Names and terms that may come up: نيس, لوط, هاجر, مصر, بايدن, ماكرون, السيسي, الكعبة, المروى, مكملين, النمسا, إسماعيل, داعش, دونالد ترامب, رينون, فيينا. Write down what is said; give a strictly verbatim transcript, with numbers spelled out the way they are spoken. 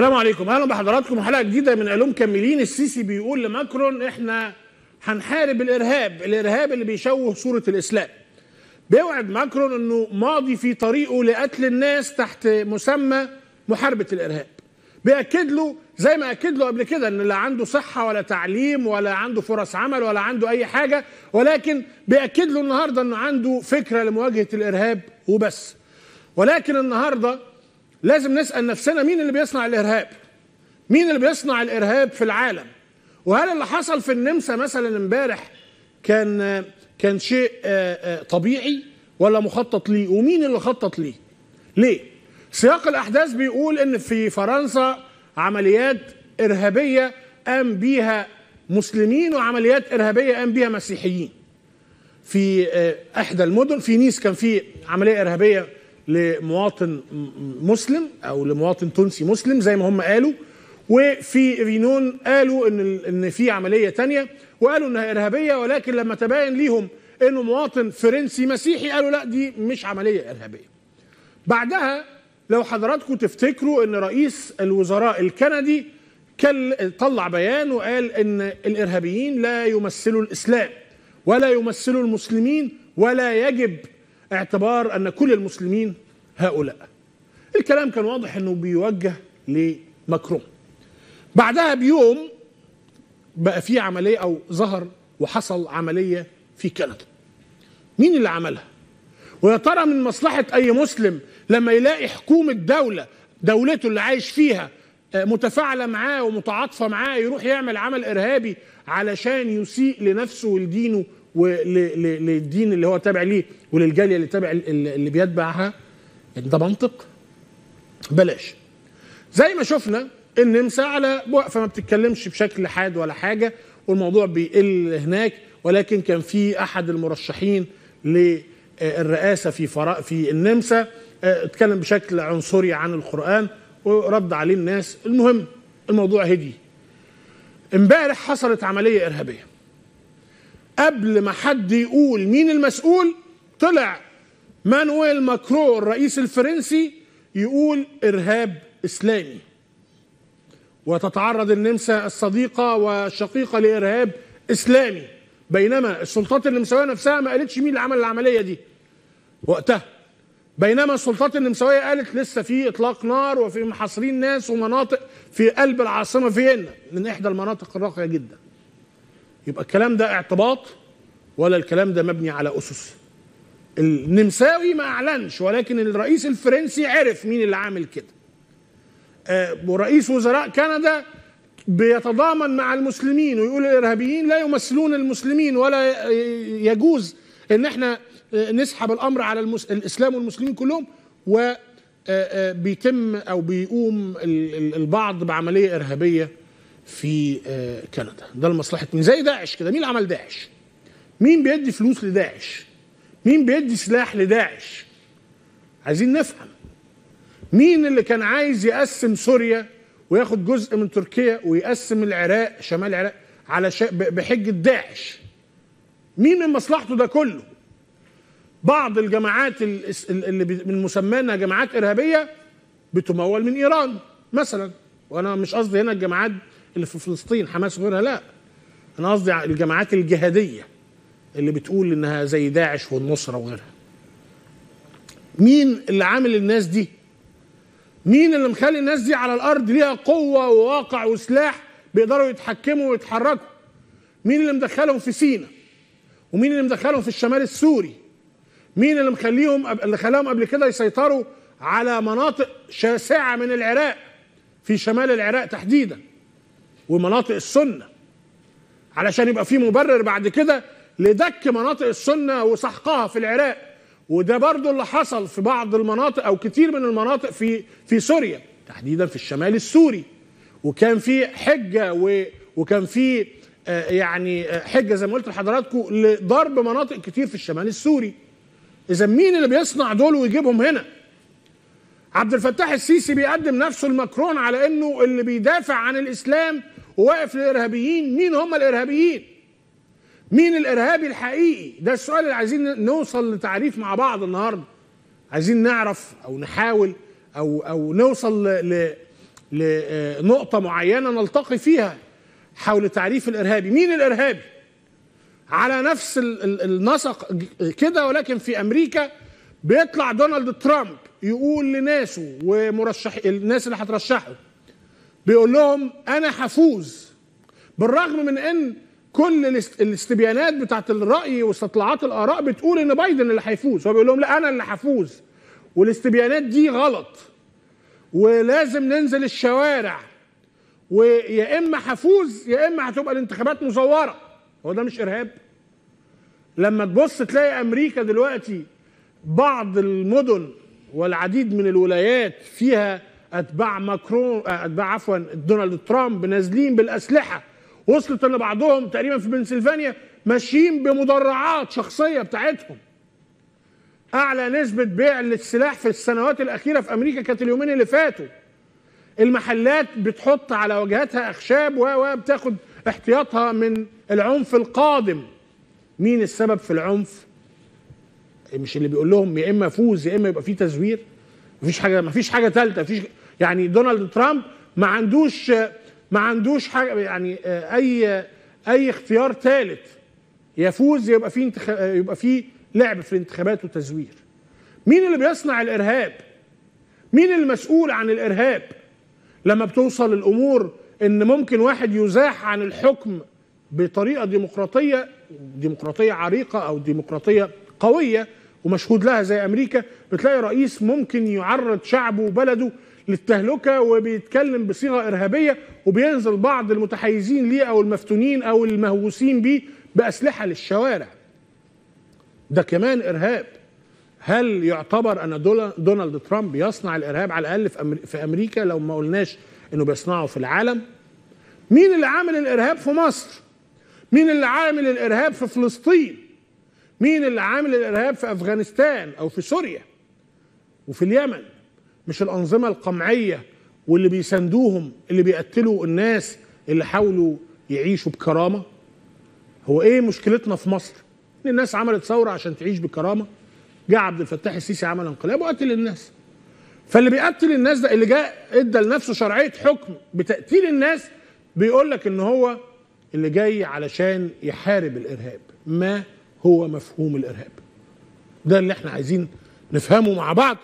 السلام عليكم، اهلا بحضراتكم. حلقه جديده من قالوا مكملين. السيسي بيقول لماكرون احنا هنحارب الارهاب، الارهاب اللي بيشوه صوره الاسلام. بيوعد ماكرون انه ماضي في طريقه لقتل الناس تحت مسمى محاربه الارهاب. بياكد له زي ما اكد له قبل كده ان لا عنده صحه ولا تعليم ولا عنده فرص عمل ولا عنده اي حاجه، ولكن بياكد له النهارده انه عنده فكره لمواجهه الارهاب وبس. ولكن النهارده لازم نسأل نفسنا، مين اللي بيصنع الإرهاب؟ مين اللي بيصنع الإرهاب في العالم؟ وهل اللي حصل في النمسا مثلا امبارح كان كان شيء طبيعي ولا مخطط ليه؟ ومين اللي خطط ليه؟ ليه؟ سياق الأحداث بيقول إن في فرنسا عمليات إرهابية قام بيها مسلمين وعمليات إرهابية قام بيها مسيحيين. في إحدى المدن في نيس كان في عملية إرهابية لمواطن مسلم او لمواطن تونسي مسلم زي ما هم قالوا، وفي رينون قالوا ان ان في عمليه ثانيه وقالوا انها ارهابيه، ولكن لما تبين ليهم انه مواطن فرنسي مسيحي قالوا لا دي مش عمليه ارهابيه. بعدها لو حضراتكم تفتكروا ان رئيس الوزراء الكندي طلع بيان وقال ان الارهابيين لا يمثلوا الاسلام ولا يمثلوا المسلمين ولا يجب اعتبار أن كل المسلمين هؤلاء. الكلام كان واضح أنه بيوجه لماكرون. بعدها بيوم بقى في عملية أو ظهر وحصل عملية في كندا. مين اللي عملها؟ ويا ترى من مصلحة أي مسلم لما يلاقي حكومة دولة دولته اللي عايش فيها متفاعلة معاه ومتعاطفة معاه يروح يعمل عمل إرهابي علشان يسيء لنفسه ولدينه وللدين اللي هو تابع ليه وللجاليه اللي تابع اللي بيتبعها؟ ده منطق؟ بلاش. زي ما شفنا النمسا على وقفه ما بتتكلمش بشكل حاد ولا حاجه، والموضوع بيقل هناك، ولكن كان في احد المرشحين للرئاسه في في النمسا اتكلم بشكل عنصري عن القرآن ورد عليه الناس. المهم الموضوع هدي. امبارح حصلت عمليه ارهابيه. قبل ما حد يقول مين المسؤول طلع مانويل ماكرون الرئيس الفرنسي يقول إرهاب إسلامي، وتتعرض النمسا الصديقة والشقيقة لإرهاب إسلامي، بينما السلطات النمساوية نفسها ما قالتش مين اللي عمل العملية دي وقتها، بينما السلطات النمساوية قالت لسه في إطلاق نار وفي محاصرين ناس ومناطق في قلب العاصمة فيينا من إحدى المناطق الراقية جدا. يبقى الكلام ده اعتباط ولا الكلام ده مبني على أسس؟ النمساوي ما أعلنش، ولكن الرئيس الفرنسي عرف مين اللي عامل كده. آه ورئيس وزراء كندا بيتضامن مع المسلمين ويقول الإرهابيين لا يمثلون المسلمين ولا يجوز إن احنا نسحب الأمر على الإسلام والمسلمين كلهم، وبيتم أو بيقوم البعض بعملية إرهابية في كندا. ده لمصلحه مين؟ زي داعش كده، مين اللي عمل داعش؟ مين بيدي فلوس لداعش؟ مين بيدي سلاح لداعش؟ عايزين نفهم مين اللي كان عايز يقسم سوريا وياخد جزء من تركيا ويقسم العراق شمال العراق على بحجه داعش؟ مين من مصلحته ده كله؟ بعض الجماعات اللي من مسمانا جماعات ارهابيه بتمول من ايران مثلا، وانا مش قصدي هنا الجماعات اللي في فلسطين حماس وغيرها، لا، انا قصدي الجماعات الجهاديه اللي بتقول انها زي داعش والنصره وغيرها. مين اللي عامل الناس دي؟ مين اللي مخلي الناس دي على الارض ليها قوه وواقع وسلاح بيقدروا يتحكموا ويتحركوا؟ مين اللي مدخلهم في سيناء؟ ومين اللي مدخلهم في الشمال السوري؟ مين اللي مخليهم اللي خلاهم قبل كده يسيطروا على مناطق شاسعه من العراق في شمال العراق تحديدا ومناطق السنة، علشان يبقى في مبرر بعد كده لدك مناطق السنة وسحقها في العراق؟ وده برضو اللي حصل في بعض المناطق أو كتير من المناطق في في سوريا تحديدا في الشمال السوري، وكان في حجة و وكان في آه يعني حجة زي ما قلت لحضراتكم لضرب مناطق كتير في الشمال السوري. إذا مين اللي بيصنع دول ويجيبهم هنا؟ عبد الفتاح السيسي بيقدم نفسه لماكرون على إنه اللي بيدافع عن الإسلام وواقف للارهابيين. مين هم الارهابيين؟ مين الارهابي الحقيقي؟ ده السؤال اللي عايزين نوصل لتعريف مع بعض النهارده. عايزين نعرف او نحاول او او نوصل ل لنقطة معينة نلتقي فيها حول تعريف الإرهابي. مين الإرهابي؟ على نفس النسق كده، ولكن في أمريكا بيطلع دونالد ترامب يقول لناسه ومرشح الناس اللي هترشحه، بيقول لهم أنا هفوز، بالرغم من أن كل الاستبيانات بتاعت الرأي واستطلاعات الآراء بتقول إن بايدن اللي هيفوز، هو بيقول لهم لا أنا اللي هفوز، والاستبيانات دي غلط ولازم ننزل الشوارع، ويا إما هفوز يا إما هتبقى الانتخابات مزورة. هو ده مش إرهاب؟ لما تبص تلاقي أمريكا دلوقتي بعض المدن والعديد من الولايات فيها أتباع ماكرون أتباع عفوا دونالد ترامب نازلين بالأسلحة، وصلت ان بعضهم تقريبا في بنسلفانيا ماشيين بمدرعات شخصيه بتاعتهم. اعلى نسبه بيع للسلاح في السنوات الاخيره في امريكا كانت اليومين اللي فاتوا. المحلات بتحط على واجهتها اخشاب وبتاخد احتياطها من العنف القادم. مين السبب في العنف؟ مش اللي بيقول لهم يا اما فوز يا اما يبقى في تزوير؟ مفيش حاجه مفيش حاجه ثالثه، مفيش يعني دونالد ترامب ما عندوش ما عندوش حاجه يعني اي اي اختيار ثالث. يفوز يبقى في انتخ... يبقى في لعب في الانتخابات وتزوير. مين اللي بيصنع الارهاب؟ مين المسؤول عن الارهاب؟ لما بتوصل الامور ان ممكن واحد يزاح عن الحكم بطريقه ديمقراطيه ديمقراطيه عريقه او ديمقراطيه قويه ومشهود لها زي امريكا، بتلاقي رئيس ممكن يعرض شعبه وبلده للتهلكه وبيتكلم بصيغه ارهابيه، وبينزل بعض المتحيزين ليه او المفتونين او المهووسين بيه باسلحه للشوارع. ده كمان ارهاب. هل يعتبر ان دونالد ترامب يصنع الارهاب؟ على الاقل في امريكا، لو ما قلناش انه بيصنعه في العالم. مين اللي عامل الارهاب في مصر؟ مين اللي عامل الارهاب في فلسطين؟ مين اللي عامل الارهاب في افغانستان او في سوريا وفي اليمن؟ مش الأنظمة القمعية واللي بيساندوهم اللي بيقتلوا الناس اللي حاولوا يعيشوا بكرامة؟ هو إيه مشكلتنا في مصر؟ إن الناس عملت ثورة عشان تعيش بكرامة. جاء عبد الفتاح السيسي عمل انقلاب وقتل الناس. فاللي بيقتل الناس ده اللي جاء إدى لنفسه شرعية حكم بتقتيل الناس، بيقول لك إن هو اللي جاي علشان يحارب الإرهاب. ما هو مفهوم الإرهاب؟ ده اللي إحنا عايزين نفهمه مع بعض.